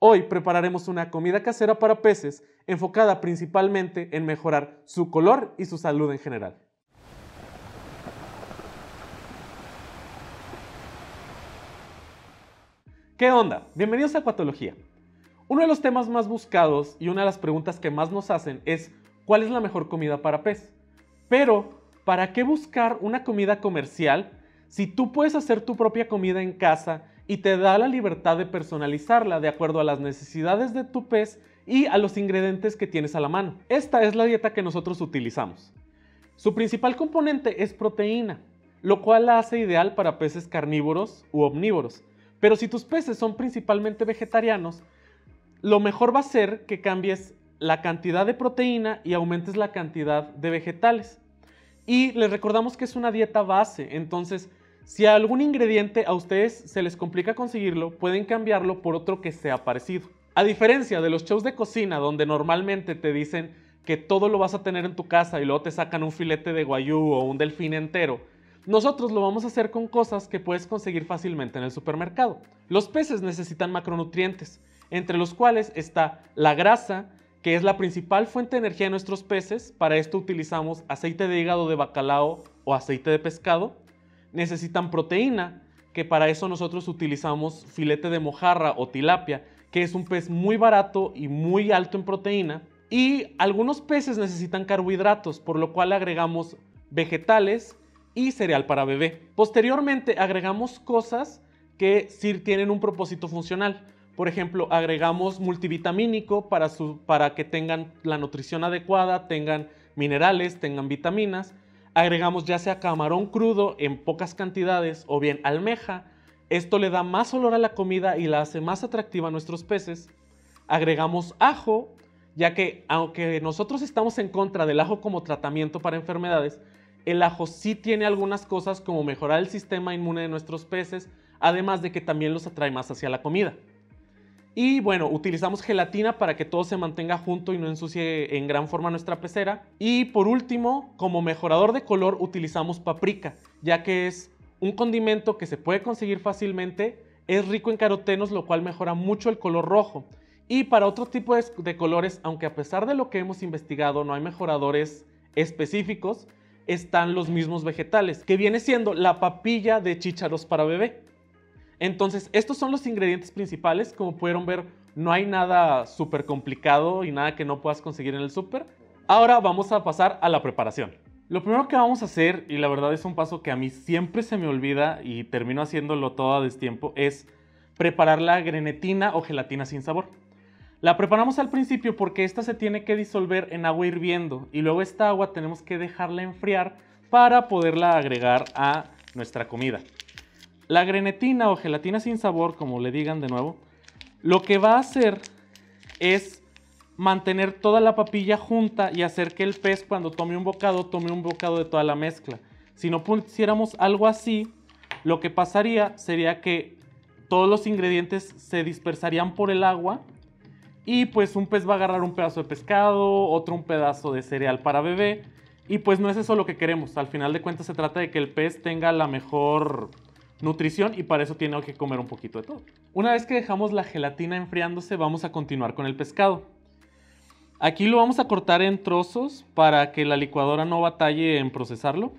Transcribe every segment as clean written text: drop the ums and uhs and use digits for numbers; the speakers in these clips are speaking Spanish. Hoy prepararemos una comida casera para peces enfocada principalmente en mejorar su color y su salud en general. ¿Qué onda? Bienvenidos a Acuatología. Uno de los temas más buscados y una de las preguntas que más nos hacen es ¿cuál es la mejor comida para pez? Pero, ¿para qué buscar una comida comercial si tú puedes hacer tu propia comida en casa y te da la libertad de personalizarla de acuerdo a las necesidades de tu pez y a los ingredientes que tienes a la mano? Esta es la dieta que nosotros utilizamos. Su principal componente es proteína, lo cual la hace ideal para peces carnívoros u omnívoros. Pero si tus peces son principalmente vegetarianos, lo mejor va a ser que cambies la cantidad de proteína y aumentes la cantidad de vegetales. Y les recordamos que es una dieta base, entonces si algún ingrediente a ustedes se les complica conseguirlo, pueden cambiarlo por otro que sea parecido. A diferencia de los shows de cocina donde normalmente te dicen que todo lo vas a tener en tu casa y luego te sacan un filete de guayú o un delfín entero, nosotros lo vamos a hacer con cosas que puedes conseguir fácilmente en el supermercado. Los peces necesitan macronutrientes, entre los cuales está la grasa, que es la principal fuente de energía de nuestros peces. Para esto utilizamos aceite de hígado de bacalao o aceite de pescado. Necesitan proteína, que para eso nosotros utilizamos filete de mojarra o tilapia, que es un pez muy barato y muy alto en proteína. Y algunos peces necesitan carbohidratos, por lo cual agregamos vegetales y cereal para bebé. Posteriormente agregamos cosas que sí tienen un propósito funcional. Por ejemplo, agregamos multivitamínico para que tengan la nutrición adecuada, tengan minerales, tengan vitaminas. Agregamos ya sea camarón crudo en pocas cantidades o bien almeja. Esto le da más olor a la comida y la hace más atractiva a nuestros peces. Agregamos ajo, ya que aunque nosotros estamos en contra del ajo como tratamiento para enfermedades, el ajo sí tiene algunas cosas como mejorar el sistema inmune de nuestros peces, además de que también los atrae más hacia la comida. Y bueno, utilizamos gelatina para que todo se mantenga junto y no ensucie en gran forma nuestra pecera. Y por último, como mejorador de color utilizamos paprika, ya que es un condimento que se puede conseguir fácilmente, es rico en carotenos, lo cual mejora mucho el color rojo. Y para otro tipo de colores, aunque a pesar de lo que hemos investigado no hay mejoradores específicos, están los mismos vegetales, que viene siendo la papilla de chícharos para bebé. Entonces, estos son los ingredientes principales. Como pudieron ver, no hay nada súper complicado y nada que no puedas conseguir en el súper. Ahora vamos a pasar a la preparación. Lo primero que vamos a hacer, y la verdad es un paso que a mí siempre se me olvida y termino haciéndolo todo a destiempo, es preparar la grenetina o gelatina sin sabor. La preparamos al principio porque esta se tiene que disolver en agua hirviendo y luego esta agua tenemos que dejarla enfriar para poderla agregar a nuestra comida. La grenetina o gelatina sin sabor, como le digan de nuevo, lo que va a hacer es mantener toda la papilla junta y hacer que el pez cuando tome un bocado de toda la mezcla. Si no pusiéramos algo así, lo que pasaría sería que todos los ingredientes se dispersarían por el agua y pues un pez va a agarrar un pedazo de pescado, otro un pedazo de cereal para bebé y pues no es eso lo que queremos. Al final de cuentas se trata de que el pez tenga la mejor nutrición y para eso tiene que comer un poquito de todo. Una vez que dejamos la gelatina enfriándose, vamos a continuar con el pescado. Aquí lo vamos a cortar en trozos para que la licuadora no batalle en procesarlo.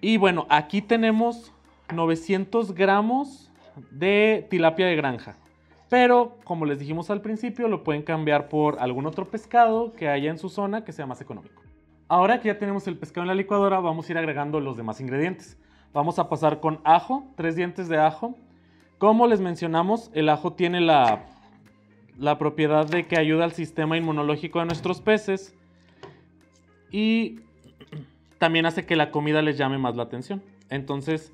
Y bueno, aquí tenemos 900 gramos de tilapia de granja, pero como les dijimos al principio, lo pueden cambiar por algún otro pescado que haya en su zona que sea más económico. Ahora que ya tenemos el pescado en la licuadora, vamos a ir agregando los demás ingredientes. Vamos a pasar con ajo, 3 dientes de ajo. Como les mencionamos, el ajo tiene la propiedad de que ayuda al sistema inmunológico de nuestros peces y también hace que la comida les llame más la atención. Entonces,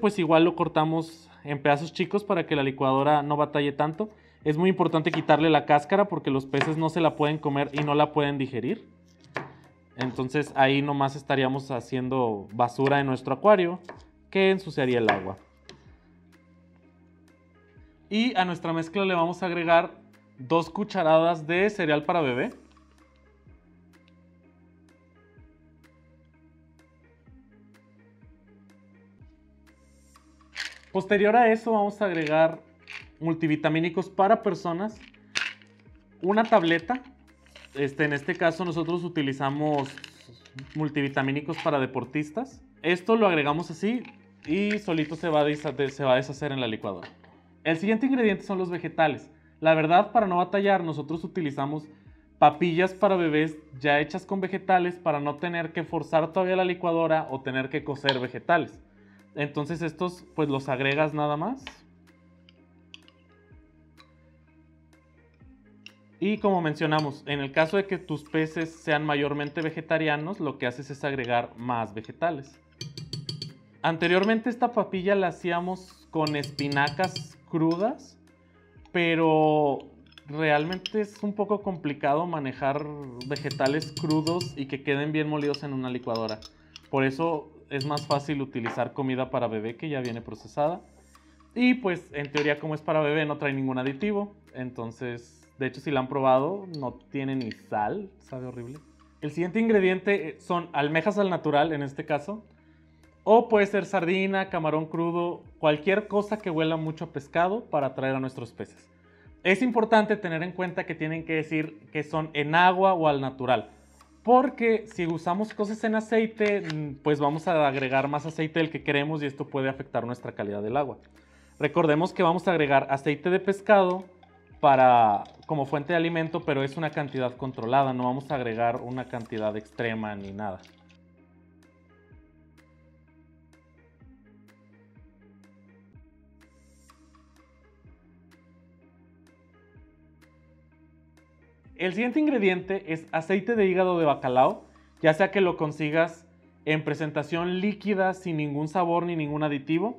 pues igual lo cortamos en pedazos chicos para que la licuadora no batalle tanto. Es muy importante quitarle la cáscara porque los peces no se la pueden comer y no la pueden digerir. Entonces ahí nomás estaríamos haciendo basura en nuestro acuario que ensuciaría el agua. Y a nuestra mezcla le vamos a agregar 2 cucharadas de cereal para bebé. Posterior a eso vamos a agregar multivitamínicos para personas, una tableta. En este caso nosotros utilizamos multivitamínicos para deportistas. Esto lo agregamos así y solito se va a deshacer en la licuadora. El siguiente ingrediente son los vegetales. La verdad, para no batallar, nosotros utilizamos papillas para bebés ya hechas con vegetales para no tener que forzar todavía la licuadora o tener que cocer vegetales. Entonces estos pues los agregas nada más. Y como mencionamos, en el caso de que tus peces sean mayormente vegetarianos, lo que haces es agregar más vegetales. Anteriormente esta papilla la hacíamos con espinacas crudas, pero realmente es un poco complicado manejar vegetales crudos y que queden bien molidos en una licuadora. Por eso es más fácil utilizar comida para bebé que ya viene procesada. Y pues en teoría, como es para bebé, no trae ningún aditivo, entonces... De hecho, si la han probado, no tiene ni sal, sabe horrible. El siguiente ingrediente son almejas al natural, en este caso. O puede ser sardina, camarón crudo, cualquier cosa que huela mucho a pescado para atraer a nuestros peces. Es importante tener en cuenta que tienen que decir que son en agua o al natural. Porque si usamos cosas en aceite, pues vamos a agregar más aceite del que queremos y esto puede afectar nuestra calidad del agua. Recordemos que vamos a agregar aceite de pescado como fuente de alimento, pero es una cantidad controlada, no vamos a agregar una cantidad extrema ni nada. El siguiente ingrediente es aceite de hígado de bacalao, ya sea que lo consigas en presentación líquida sin ningún sabor ni ningún aditivo,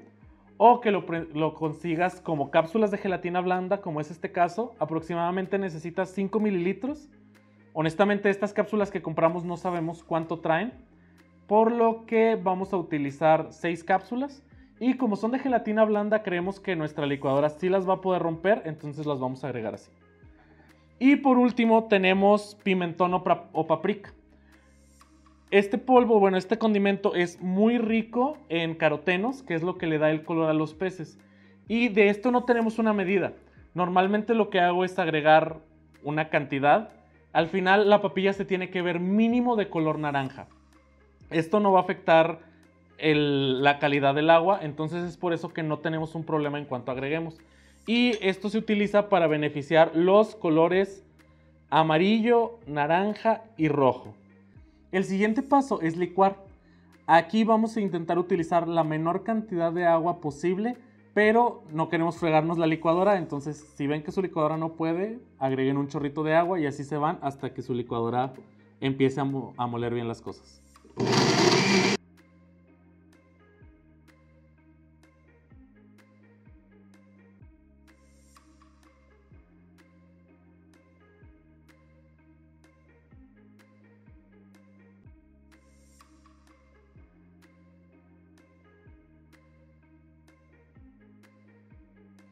o que lo consigas como cápsulas de gelatina blanda, como es este caso. Aproximadamente necesitas 5 mililitros. Honestamente, estas cápsulas que compramos no sabemos cuánto traen, por lo que vamos a utilizar 6 cápsulas. Y como son de gelatina blanda, creemos que nuestra licuadora sí las va a poder romper, entonces las vamos a agregar así. Y por último tenemos pimentón o paprika. Este polvo, bueno, este condimento es muy rico en carotenos, que es lo que le da el color a los peces. Y de esto no tenemos una medida. Normalmente lo que hago es agregar una cantidad. Al final la papilla se tiene que ver mínimo de color naranja. Esto no va a afectar la calidad del agua, entonces es por eso que no tenemos un problema en cuanto agreguemos. Y esto se utiliza para beneficiar los colores amarillo, naranja y rojo. El siguiente paso es licuar. Aquí vamos a intentar utilizar la menor cantidad de agua posible, pero no queremos fregarnos la licuadora, entonces si ven que su licuadora no puede, agreguen un chorrito de agua y así se van hasta que su licuadora empiece a moler bien las cosas.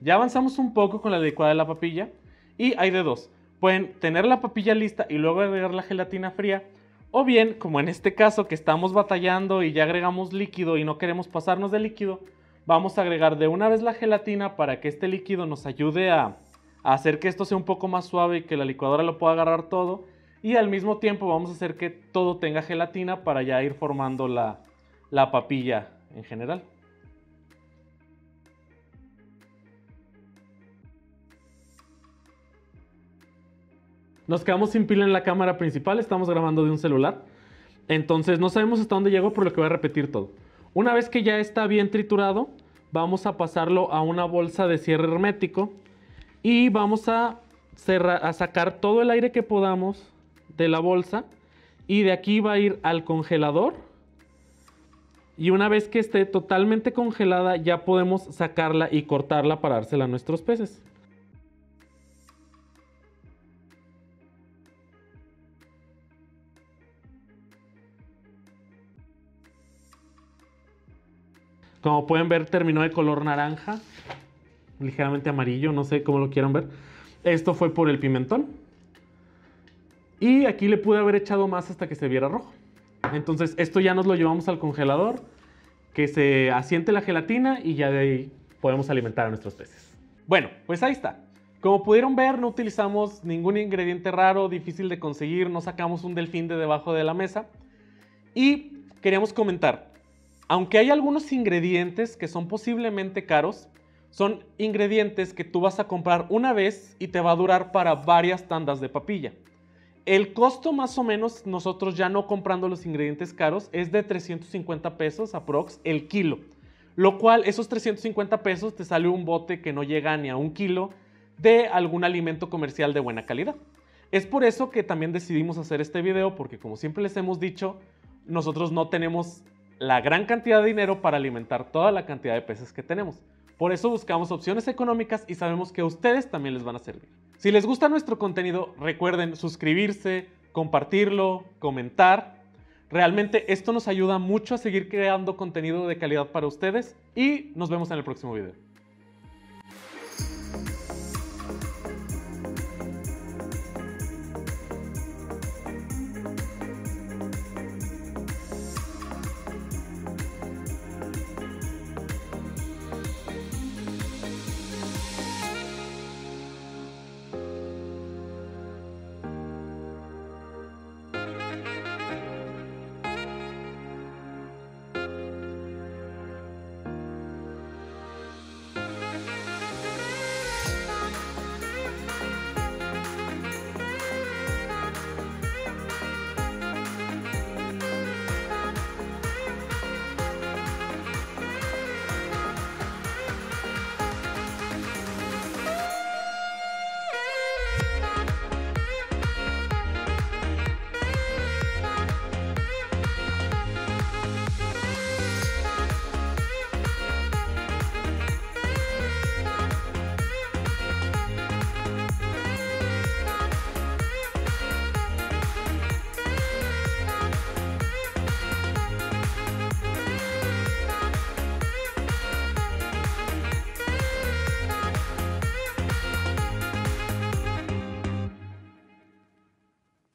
Ya avanzamos un poco con la licuada de la papilla y hay de dos. Pueden tener la papilla lista y luego agregar la gelatina fría, o bien, como en este caso que estamos batallando y ya agregamos líquido y no queremos pasarnos de líquido, vamos a agregar de una vez la gelatina para que este líquido nos ayude a hacer que esto sea un poco más suave y que la licuadora lo pueda agarrar todo, y al mismo tiempo vamos a hacer que todo tenga gelatina para ya ir formando la papilla en general. Nos quedamos sin pila en la cámara principal, estamos grabando de un celular, entonces no sabemos hasta dónde llegó, por lo que voy a repetir todo. Una vez que ya está bien triturado, vamos a pasarlo a una bolsa de cierre hermético y vamos a sacar todo el aire que podamos de la bolsa, y de aquí va a ir al congelador, y una vez que esté totalmente congelada ya podemos sacarla y cortarla para dársela a nuestros peces. Como pueden ver, terminó de color naranja, ligeramente amarillo, no sé cómo lo quieran ver. Esto fue por el pimentón. Y aquí le pude haber echado más hasta que se viera rojo. Entonces esto ya nos lo llevamos al congelador, que se asiente la gelatina y ya de ahí podemos alimentar a nuestros peces. Bueno, pues ahí está. Como pudieron ver, no utilizamos ningún ingrediente raro, difícil de conseguir, no sacamos un delfín de debajo de la mesa. Y queríamos comentar, aunque hay algunos ingredientes que son posiblemente caros, son ingredientes que tú vas a comprar una vez y te va a durar para varias tandas de papilla. El costo más o menos, nosotros ya no comprando los ingredientes caros, es de 350 pesos aprox el kilo. Lo cual, esos 350 pesos te sale un bote que no llega ni a un kilo de algún alimento comercial de buena calidad. Es por eso que también decidimos hacer este video, porque como siempre les hemos dicho, nosotros no tenemos la gran cantidad de dinero para alimentar toda la cantidad de peces que tenemos. Por eso buscamos opciones económicas y sabemos que a ustedes también les van a servir. Si les gusta nuestro contenido, recuerden suscribirse, compartirlo, comentar. Realmente esto nos ayuda mucho a seguir creando contenido de calidad para ustedes y nos vemos en el próximo video.